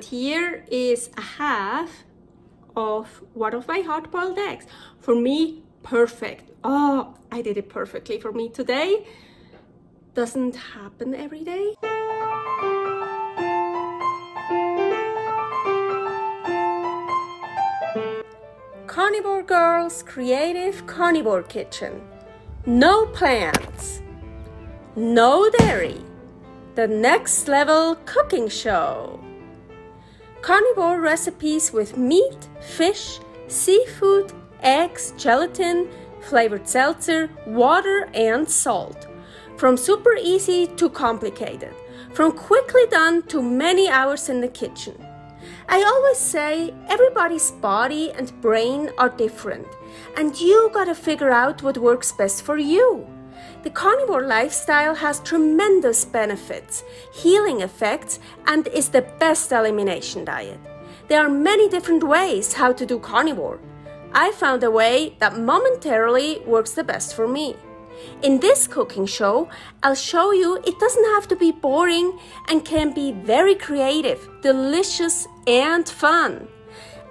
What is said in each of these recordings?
And here is a half of one of my hard-boiled eggs. For me, perfect. Oh, I did it perfectly for me today. Doesn't happen every day. Carnivore Girls Creative Carnivore Kitchen. No plants, no dairy, the next level cooking show. Carnivore recipes with meat, fish, seafood, eggs, gelatin, flavored seltzer, water and salt. From super easy to complicated, from quickly done to many hours in the kitchen. I always say everybody's body and brain are different, and you gotta figure out what works best for you. The carnivore lifestyle has tremendous benefits, healing effects, and is the best elimination diet. There are many different ways how to do carnivore. I found a way that momentarily works the best for me. In this cooking show, I'll show you it doesn't have to be boring and can be very creative, delicious and fun.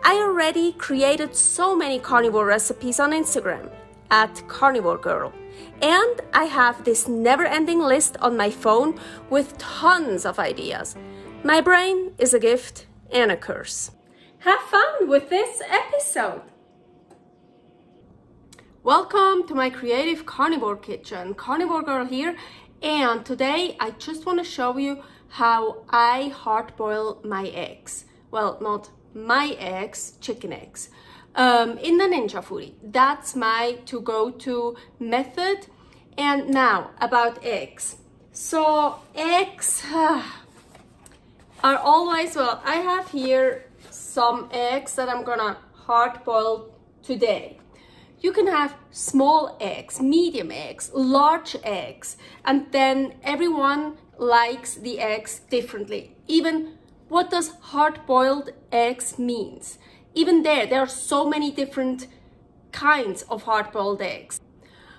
I already created so many carnivore recipes on Instagram @carnivoregirl, and I have this never-ending list on my phone with tons of ideas. My brain is a gift and a curse. Have fun with this episode! Welcome to my creative carnivore kitchen. Carnivore Girl here, and today I just want to show you how I hard boil my eggs. Well, not my eggs, chicken eggs, in the Ninja Foodi. That's my go-to method. And now about eggs. So eggs are always, well, I have here some eggs that I'm gonna hard boil today. You can have small eggs, medium eggs, large eggs, and then everyone likes the eggs differently. Even what does hard-boiled eggs means? Even there are so many different kinds of hard-boiled eggs.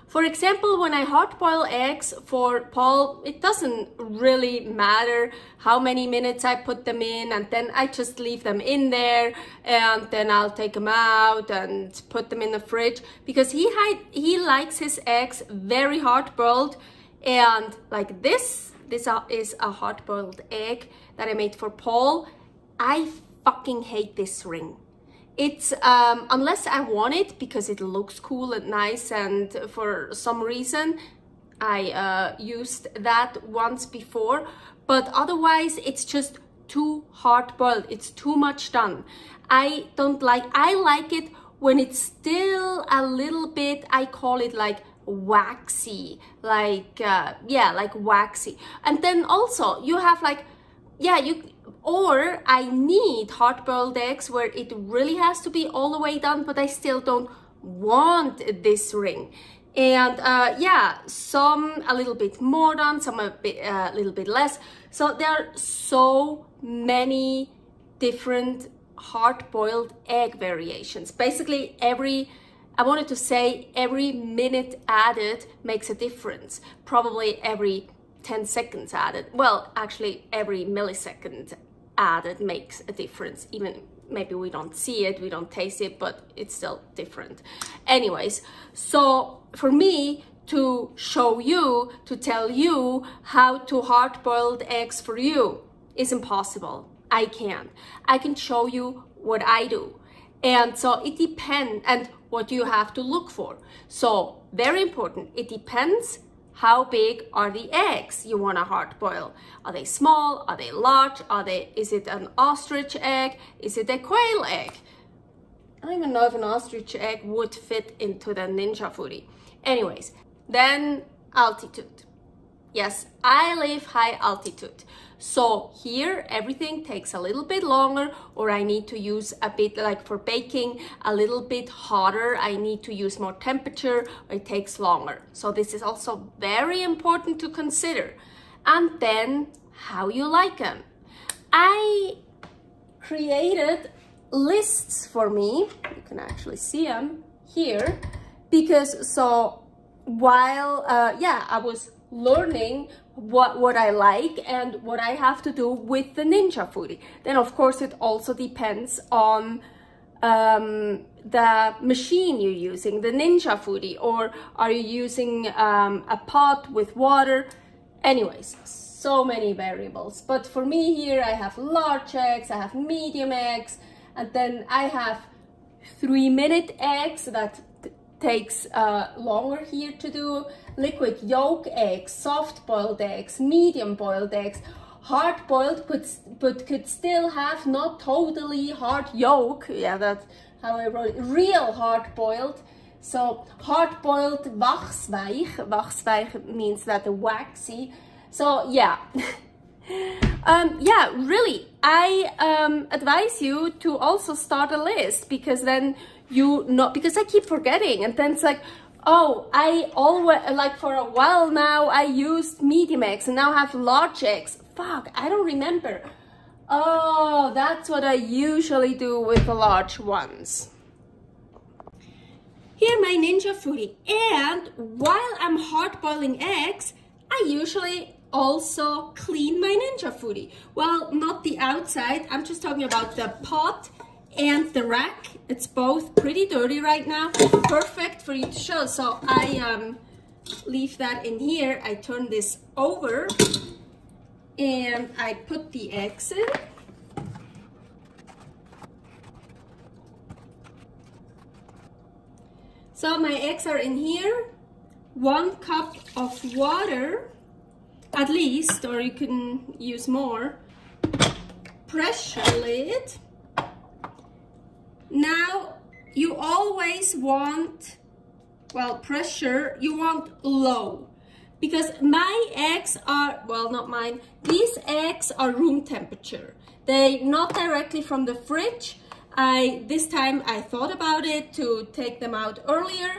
For example, when I hard-boil eggs for Paul, it doesn't really matter how many minutes I put them in, and then I just leave them in there, and then I'll take them out and put them in the fridge, because he likes his eggs very hard-boiled. And like this is a hard-boiled egg that I made for Paul. I fucking hate this ring. It's unless I want it because it looks cool and nice, and for some reason I used that once before, but otherwise it's just too hard-boiled. It's too much done. I like it when it's still a little bit, I call it like waxy, like waxy. And then also you have like, yeah, or I need hard-boiled eggs where it really has to be all the way done, but I still don't want this ring. And yeah, some a little bit more done, some a little bit less. So there are so many different hard-boiled egg variations. Basically I wanted to say every minute added makes a difference. Probably every 10 seconds added, well, actually every millisecond added makes a difference. Even maybe we don't see it, we don't taste it, but it's still different. Anyways, so for me to show you, to tell you how to hard-boiled eggs for you is impossible. I can't. I can show you what I do. And so it depends, and what you have to look for. So very important, it depends how big are the eggs you want to hard boil. Are they small? Are they large? Is it an ostrich egg? Is it a quail egg? I don't even know if an ostrich egg would fit into the Ninja Foodi. Anyways, then altitude. Yes, I live high altitude. So here everything takes a little bit longer, or I need to use a bit, like for baking, a little bit hotter. I need to use more temperature, or it takes longer. So this is also very important to consider. And then how you like them. I created lists for me. You can actually see them here, because so while, yeah, I was learning what I like and what I have to do with the Ninja Foodi. Then of course it also depends on the machine you're using, the Ninja Foodi, or are you using a pot with water? Anyways, so many variables. But for me here, I have large eggs, I have medium eggs, and then I have 3-minute eggs that takes longer here to do, liquid yolk eggs, soft boiled eggs, medium boiled eggs. Hard boiled but could still have not totally hard yolk. Yeah, that's how I wrote it. Real hard boiled. So hard boiled Wachsweich. Wachsweich means that waxy. So yeah. Yeah, really, I advise you to also start a list, because then you know, because I keep forgetting, and then it's like, oh, I always, like for a while now, I used medium eggs and now have large eggs. Fuck, I don't remember. Oh, that's what I usually do with the large ones. Here my Ninja Foodi. And while I'm hard boiling eggs, I usually also clean my Ninja Foodi. Well, not the outside. I'm just talking about the pot and the rack. It's both pretty dirty right now, perfect for you to show. So I leave that in here. I turn this over and I put the eggs in. So my eggs are in here. 1 cup of water at least, or you can use more. Pressure lid. Now, you always want, well, pressure, you want low, because my eggs are, well, not mine, these eggs are room temperature. They not directly from the fridge. This time I thought about it to take them out earlier.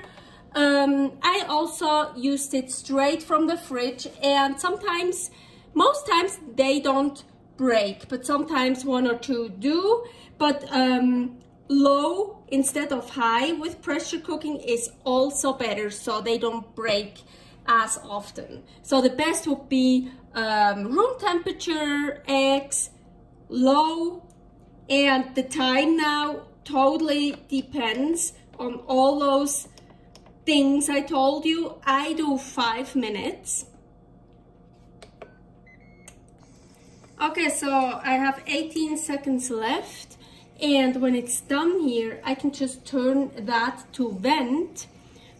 I also used it straight from the fridge, and sometimes, most times they don't break, but sometimes 1 or 2 do, but low instead of high with pressure cooking is also better, so they don't break as often. So the best would be room temperature eggs, low, and the time now totally depends on all those things I told you. I do 5 minutes. Okay, so I have 18 seconds left. And when it's done here, I can just turn that to vent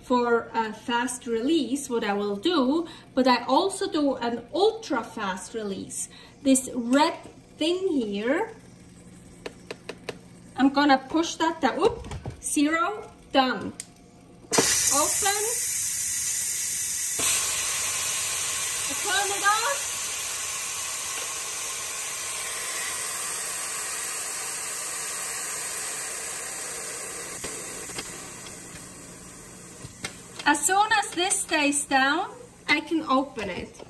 for a fast release, what I will do. But I also do an ultra fast release. This red thing here, I'm gonna push that down. Oop, 0, done. Open. I turn it off. As soon as this stays down, I can open it.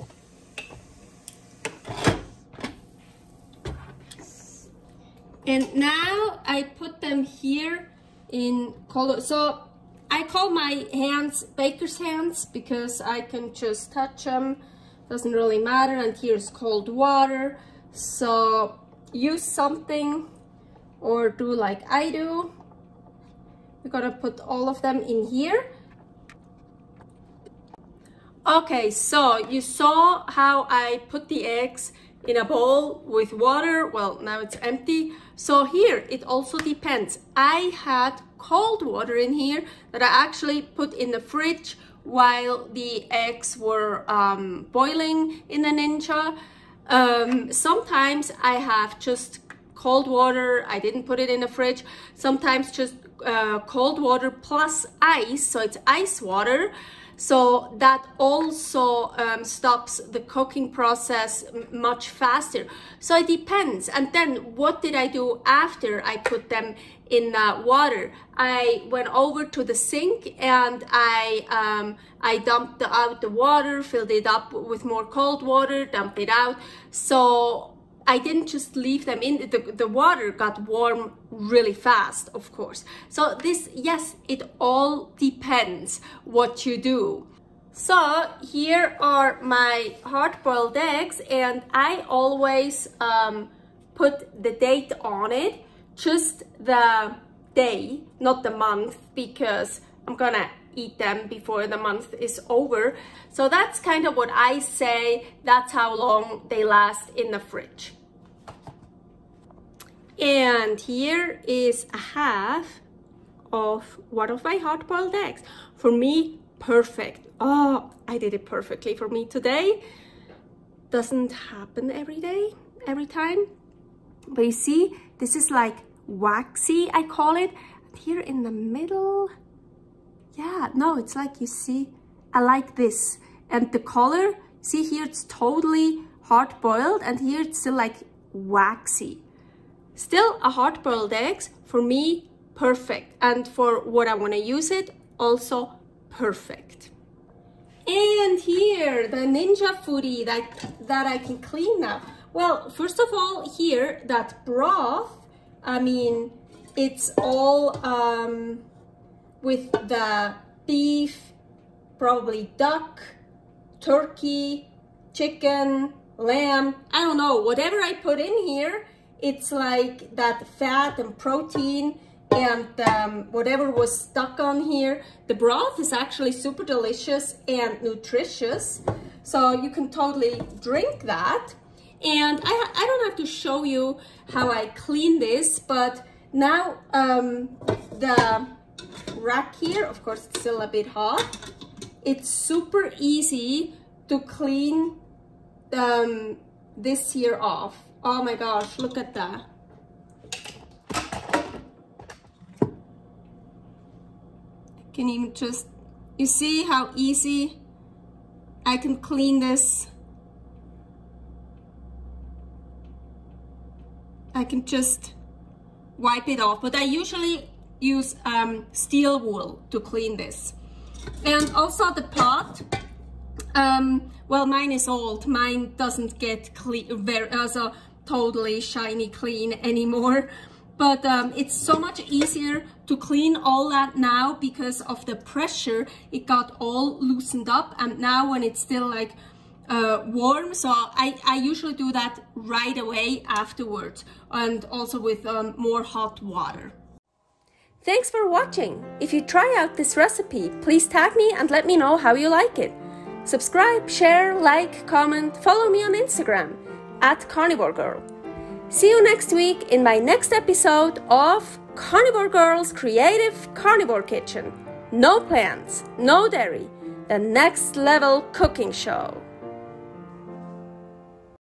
And now I put them here in cold. So I call my hands baker's hands because I can just touch them. Doesn't really matter. And here's cold water. So use something or do like I do. We're gonna put all of them in here. Okay, so you saw how I put the eggs in a bowl with water. Well, now it's empty. So here, it also depends. I had cold water in here that I actually put in the fridge while the eggs were boiling in the Ninja. Sometimes I have just cold water. I didn't put it in the fridge. Sometimes just cold water plus ice, so it's ice water. So that also stops the cooking process much faster. So it depends. And then what did I do after I put them in water? I went over to the sink and I dumped out the water, filled it up with more cold water, dumped it out. So I didn't just leave them in. The water got warm really fast, of course. So this, yes, it all depends what you do. So here are my hard-boiled eggs, and I always put the date on it, just the day, not the month, because I'm gonna eat them before the month is over. So that's kind of what I say, that's how long they last in the fridge. And here is a half of one of my hard-boiled eggs. For me, perfect. Oh, I did it perfectly for me today. Doesn't happen every day, every time. But you see, this is like waxy, I call it. Here in the middle, yeah, no, it's like, you see, I like this. And the color, see here, it's totally hard-boiled, and here it's still like waxy. Still a hard-boiled eggs, for me, perfect. And for what I want to use it, also perfect. And here, the Ninja Foodi that I can clean now. Well, first of all, here, that broth, I mean, it's all with the beef, probably duck, turkey, chicken, lamb, I don't know, whatever I put in here, it's like that fat and protein and whatever was stuck on here. The broth is actually super delicious and nutritious, so you can totally drink that. And I don't have to show you how I clean this, but now the rack here, of course it's still a bit hot, it's super easy to clean this here off. Oh my gosh, look at that. Can you just, you see how easy I can clean this? I can just wipe it off, but I usually use steel wool to clean this. And also the pot, well, mine is old, mine doesn't get clean very, so totally shiny clean anymore. But it's so much easier to clean all that now because of the pressure. It got all loosened up, and now when it's still like warm, so I usually do that right away afterwards, and also with more hot water. Thanks for watching. If you try out this recipe, please tag me and let me know how you like it. Subscribe, share, like, comment, follow me on Instagram @CarnivoreGirl. See you next week in my next episode of Carnivore Girls Creative Carnivore Kitchen. No plants, no dairy, the next level cooking show.